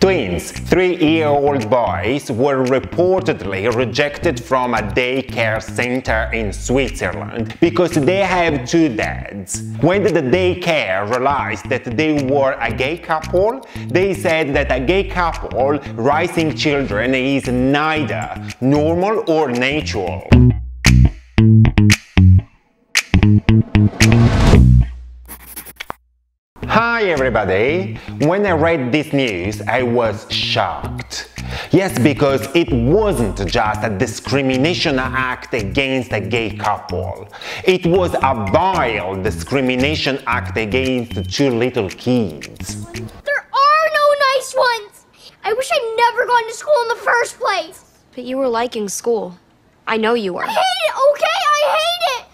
Twins, 3-year-old boys, were reportedly rejected from a daycare center in Switzerland because they have two dads. When the daycare realized that they were a gay couple, they said that a gay couple raising children is neither normal or natural. Hi everybody! When I read this news, I was shocked. Yes, because it wasn't just a discrimination act against a gay couple. It was a vile discrimination act against two little kids. There are no nice ones! I wish I'd never gone to school in the first place! But you were liking school. I know you were. I hate it, okay? I hate it!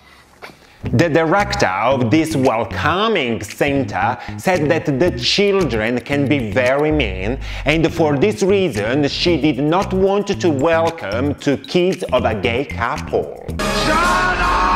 The director of this welcoming center said that the children can be very mean, and for this reason she did not want to welcome two kids of a gay couple. Shut up!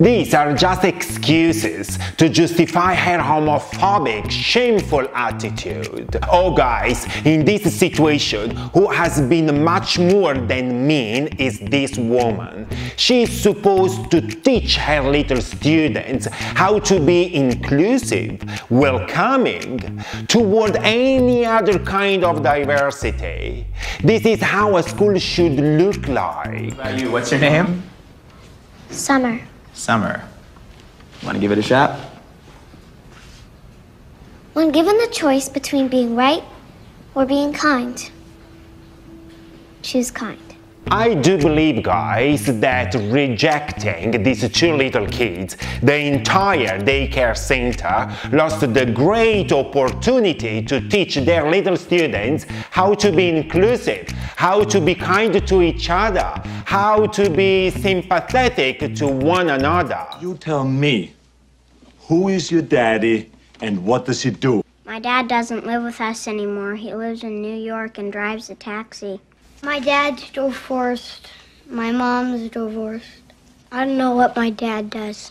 These are just excuses to justify her homophobic, shameful attitude. Oh guys, in this situation, who has been much more than mean is this woman. She is supposed to teach her little students how to be inclusive, welcoming, toward any other kind of diversity. This is how a school should look like. How about you? What's your name? Summer. Summer. Want to give it a shot? When given the choice between being right or being kind, choose kind. I do believe, guys, that rejecting these two little kids, the entire daycare center lost the great opportunity to teach their little students how to be inclusive, how to be kind to each other, how to be sympathetic to one another. You tell me, who is your daddy and what does he do? My dad doesn't live with us anymore. He lives in New York and drives a taxi. My dad's divorced. My mom's divorced. I don't know what my dad does.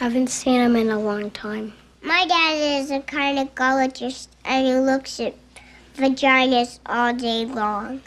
I haven't seen him in a long time. My dad is a gynecologist and he looks at vaginas all day long.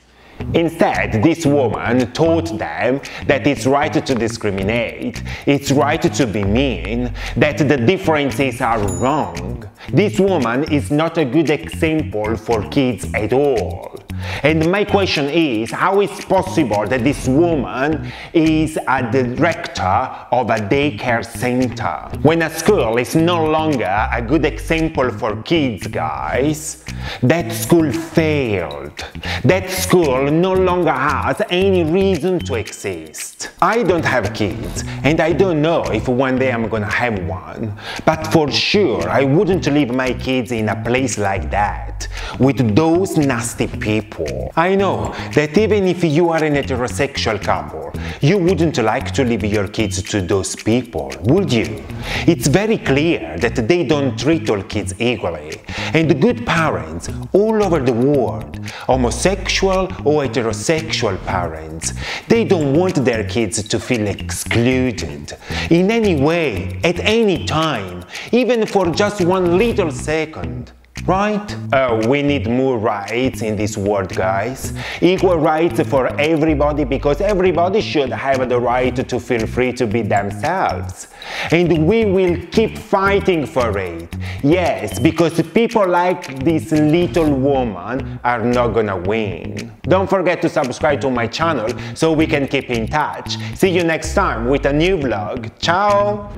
Instead, this woman taught them that it's right to discriminate, it's right to be mean, that the differences are wrong. This woman is not a good example for kids at all. And my question is, how is it possible that this woman is a director of a daycare center? When a school is no longer a good example for kids, guys, that school failed. That school no longer has any reason to exist. I don't have kids, and I don't know if one day I'm gonna have one. But for sure, I wouldn't leave my kids in a place like that, with those nasty people. I know that even if you are an heterosexual couple, you wouldn't like to leave your kids to those people, would you? It's very clear that they don't treat all kids equally. And good parents all over the world, homosexual or heterosexual parents, they don't want their kids to feel excluded in any way, at any time, even for just one little second. Right? We need more rights in this world, guys. Equal rights for everybody, because everybody should have the right to feel free to be themselves. And we will keep fighting for it. Yes, because people like this little woman are not gonna win. Don't forget to subscribe to my channel so we can keep in touch. See you next time with a new vlog. Ciao!